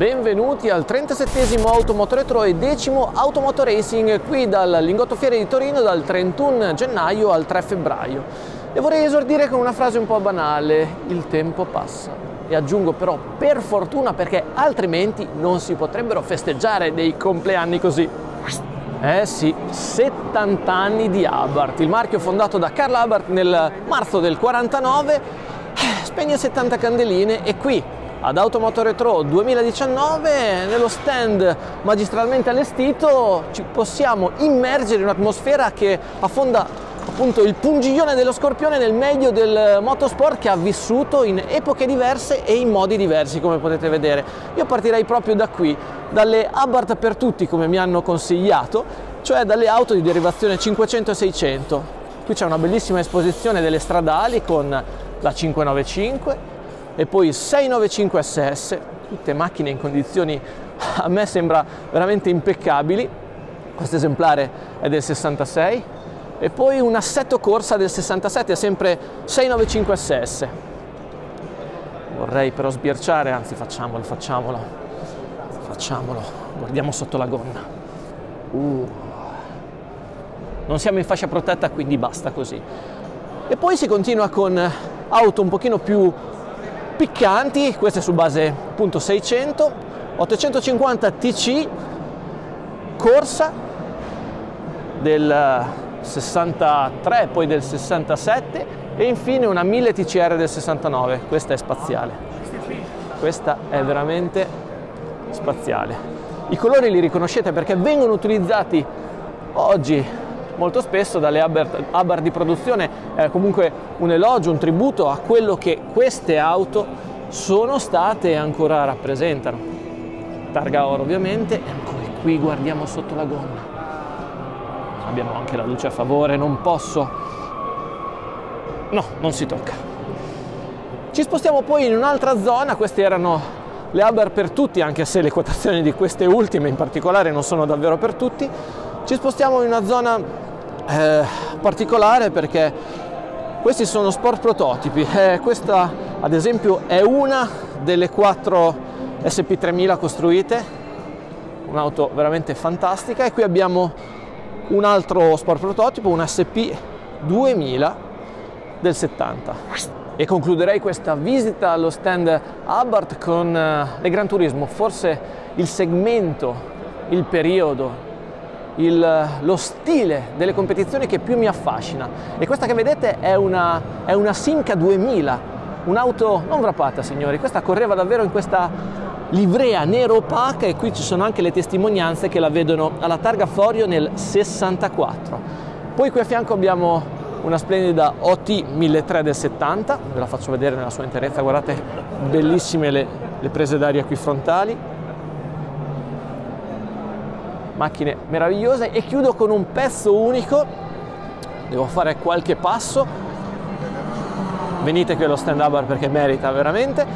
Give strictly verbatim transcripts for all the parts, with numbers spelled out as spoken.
Benvenuti al trentasettesimo Automotoretrò e decimo Automoto Racing qui dal Lingotto Fiere di Torino dal trentuno gennaio al tre febbraio. E vorrei esordire con una frase un po' banale: il tempo passa. E aggiungo però per fortuna, perché altrimenti non si potrebbero festeggiare dei compleanni così. Eh sì, settanta anni di Abarth, il marchio fondato da Karl Abarth nel marzo del quarantanove, spegne settanta candeline e qui ad Automotoretrò duemiladiciannove, nello stand magistralmente allestito, ci possiamo immergere in un'atmosfera che affonda appunto il pungiglione dello scorpione nel meglio del motorsport, che ha vissuto in epoche diverse e in modi diversi, come potete vedere. Io partirei proprio da qui, dalle Abarth per tutti, come mi hanno consigliato, cioè dalle auto di derivazione cinquecento e seicento. Qui c'è una bellissima esposizione delle stradali con la cinquecentonovantacinque, e poi seicentonovantacinque S S, tutte macchine in condizioni, a me sembra, veramente impeccabili. Questo esemplare è del sessantasei, e poi un assetto corsa del sessantasette, sempre seicentonovantacinque S S. Vorrei però sbirciare, anzi facciamolo, facciamolo, facciamolo, guardiamo sotto la gonna. Uh. Non siamo in fascia protetta, quindi basta così. E poi si continua con auto un pochino più piccanti, queste su base appunto seicento, ottocentocinquanta T C, corsa del sessantatré, poi del sessantasette e infine una mille T C R del sessantanove, questa è spaziale, questa è veramente spaziale. I colori li riconoscete perché vengono utilizzati oggi molto spesso dalle Abarth, Abarth di produzione, è comunque un elogio, un tributo a quello che queste auto sono state e ancora rappresentano. Targa oro ovviamente, e ancora qui guardiamo sotto la gonna. Abbiamo anche la luce a favore, non posso... No, non si tocca. Ci spostiamo poi in un'altra zona, queste erano le Abarth per tutti, anche se le quotazioni di queste ultime in particolare non sono davvero per tutti. Ci spostiamo in una zona Eh, particolare, perché questi sono sport prototipi. Eh, questa ad esempio è una delle quattro S P tremila costruite, un'auto veramente fantastica, e qui abbiamo un altro sport prototipo, un S P duemila del settanta. E concluderei questa visita allo stand Abarth con eh, le Gran Turismo, forse il segmento, il periodo, Il, lo stile delle competizioni che più mi affascina, e questa che vedete è una, è una Simca duemila, un'auto non wrappata, signori, questa correva davvero in questa livrea nero opaca, e qui ci sono anche le testimonianze che la vedono alla Targa Forio nel sessantaquattro. Poi qui a fianco abbiamo una splendida O T milletrecento del settanta, ve la faccio vedere nella sua interezza, guardate, bellissime le, le prese d'aria qui frontali, macchine meravigliose. E chiudo con un pezzo unico, devo fare qualche passo, venite qui allo stand Abarth perché merita veramente.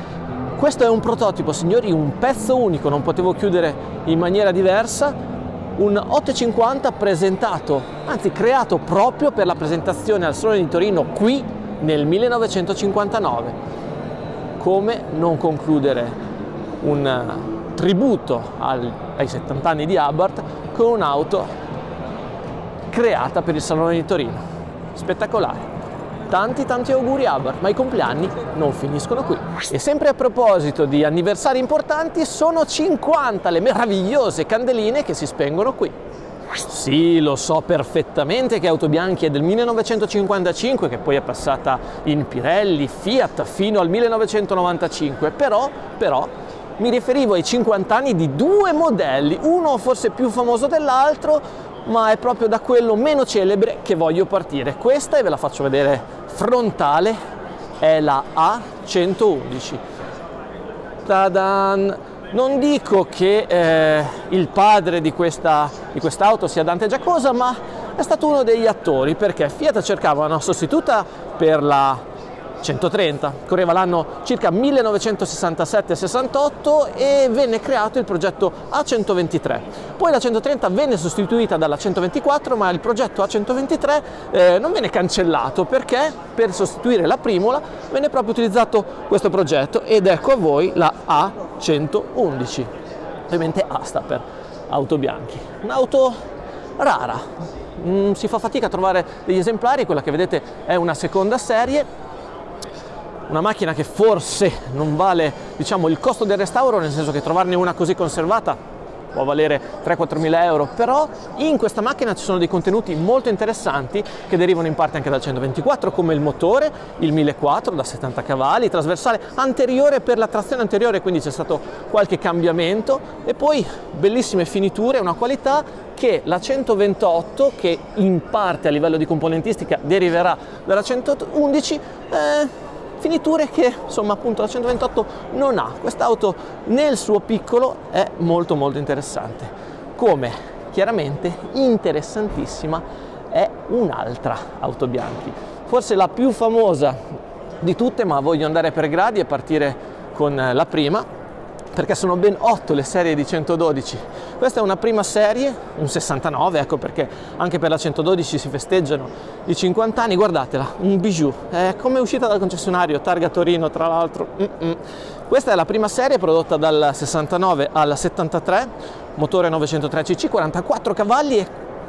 Questo è un prototipo, signori, un pezzo unico, non potevo chiudere in maniera diversa, un ottocentocinquanta presentato, anzi creato proprio per la presentazione al Salone di Torino qui nel millenovecentocinquantanove. Come non concludere un tributo al, ai settanta anni di Abarth con un'auto creata per il Salone di Torino. Spettacolare. Tanti tanti auguri Abarth, ma i compleanni non finiscono qui. E sempre a proposito di anniversari importanti, sono cinquanta le meravigliose candeline che si spengono qui. Sì, lo so perfettamente che Autobianchi è del millenovecentocinquantacinque, che poi è passata in Pirelli, Fiat fino al millenovecentonovantacinque, però, però mi riferivo ai cinquanta anni di due modelli, uno forse più famoso dell'altro, ma è proprio da quello meno celebre che voglio partire. Questa, e ve la faccio vedere frontale, è la A centoundici. Tadan! Non dico che eh, il padre di questa di quest'auto sia Dante Giacosa, ma è stato uno degli attori, perché Fiat cercava una sostituta per la centotrenta, correva l'anno circa millenovecentosessantasette sessantotto e venne creato il progetto A centoventitré. Poi la centotrenta venne sostituita dalla centoventiquattro, ma il progetto A centoventitré eh, non venne cancellato, perché per sostituire la Primola venne proprio utilizzato questo progetto, ed ecco a voi la A centoventitré. centoundici, ovviamente asta per Autobianchi. Un'auto rara, mm, si fa fatica a trovare degli esemplari. Quella che vedete è una seconda serie, una macchina che forse non vale, diciamo, il costo del restauro, nel senso che trovarne una così conservata può valere tre quattromila euro, però in questa macchina ci sono dei contenuti molto interessanti che derivano in parte anche dal centoventiquattro, come il motore, il millequattrocento da settanta cavalli, trasversale anteriore per la trazione anteriore, quindi c'è stato qualche cambiamento, e poi bellissime finiture, una qualità che la centoventotto, che in parte a livello di componentistica deriverà dalla centoundici, eh, finiture che insomma appunto la centoventotto non ha. Quest'auto nel suo piccolo è molto molto interessante, come chiaramente interessantissima è un'altra Autobianchi, forse la più famosa di tutte, ma voglio andare per gradi e partire con la prima, perché sono ben otto le serie di centododici. Questa è una prima serie, un sessantanove, ecco perché anche per la centododici si festeggiano i cinquanta anni. Guardatela, un bijou, è come uscita dal concessionario Targa Torino, tra l'altro. Mm-mm. Questa è la prima serie, prodotta dal sessantanove al settantatré, motore novecentotré cc, quarantaquattro cavalli e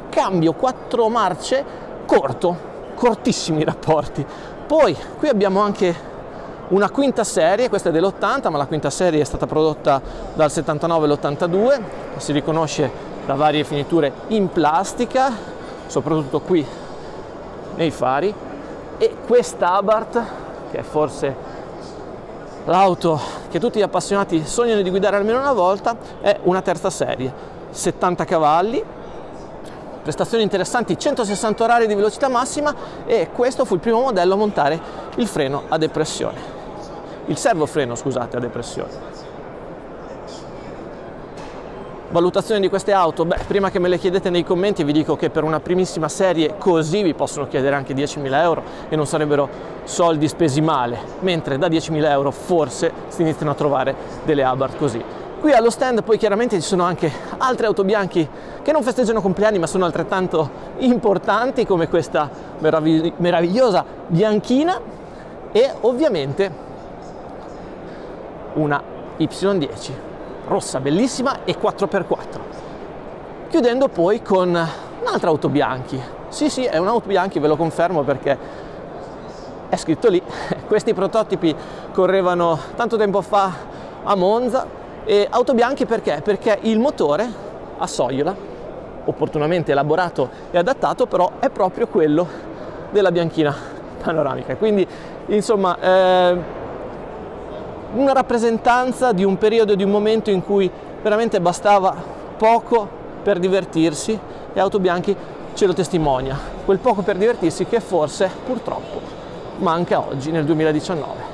cambio quattro marce corto, cortissimi rapporti. Poi qui abbiamo anche una quinta serie, questa è dell'ottanta, ma la quinta serie è stata prodotta dal settantanove all'ottantadue, si riconosce da varie finiture in plastica, soprattutto qui nei fari, e questa Abarth, che è forse l'auto che tutti gli appassionati sognano di guidare almeno una volta, è una terza serie, settanta cavalli, prestazioni interessanti, centosessanta orari di velocità massima, e questo fu il primo modello a montare il freno a depressione. Il servofreno, scusate, a depressione. Valutazione di queste auto? Beh, prima che me le chiedete nei commenti vi dico che per una primissima serie così vi possono chiedere anche diecimila euro e non sarebbero soldi spesi male, mentre da diecimila euro forse si iniziano a trovare delle Abarth così. Qui allo stand poi chiaramente ci sono anche altre Autobianchi che non festeggiano compleanni ma sono altrettanto importanti, come questa meravigli- meravigliosa bianchina, e ovviamente una Y dieci rossa bellissima e quattro per quattro, chiudendo poi con un'altra Autobianchi. Sì sì, è un'Autobianchi, ve lo confermo perché è scritto lì. Questi prototipi correvano tanto tempo fa a Monza, e Autobianchi perché? Perché il motore a sogliola, opportunamente elaborato e adattato, però è proprio quello della bianchina panoramica, quindi insomma eh, una rappresentanza di un periodo, di un momento in cui veramente bastava poco per divertirsi, e Autobianchi ce lo testimonia, quel poco per divertirsi che forse purtroppo manca oggi nel duemiladiciannove.